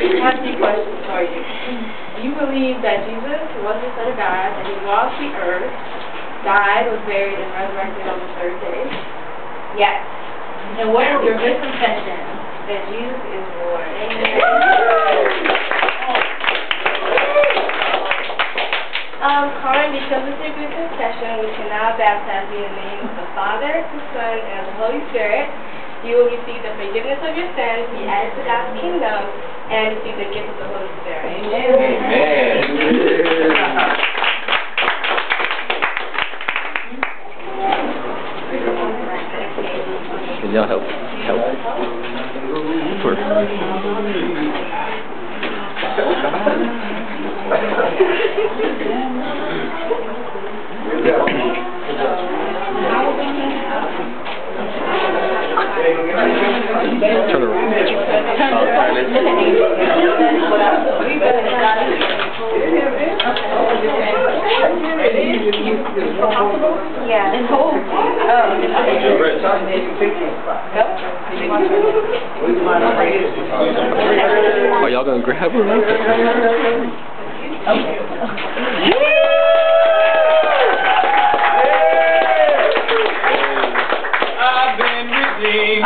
One big question for you. Do you believe that Jesus was the Son of God, that he walked the earth, died, was buried, and resurrected on the third day? Yes. And what is your good confession? That Jesus is Lord. Carmen, because it's a good confession, we cannot baptize you in the name of the Father, the Son, and of the Holy Spirit. You will receive the forgiveness of your sins, be added to God's kingdom, and receive the gift of the Holy Spirit. Amen. Amen. Can y'all help? Yeah. And hold. Are y'all gonna grab her? I've been redeemed.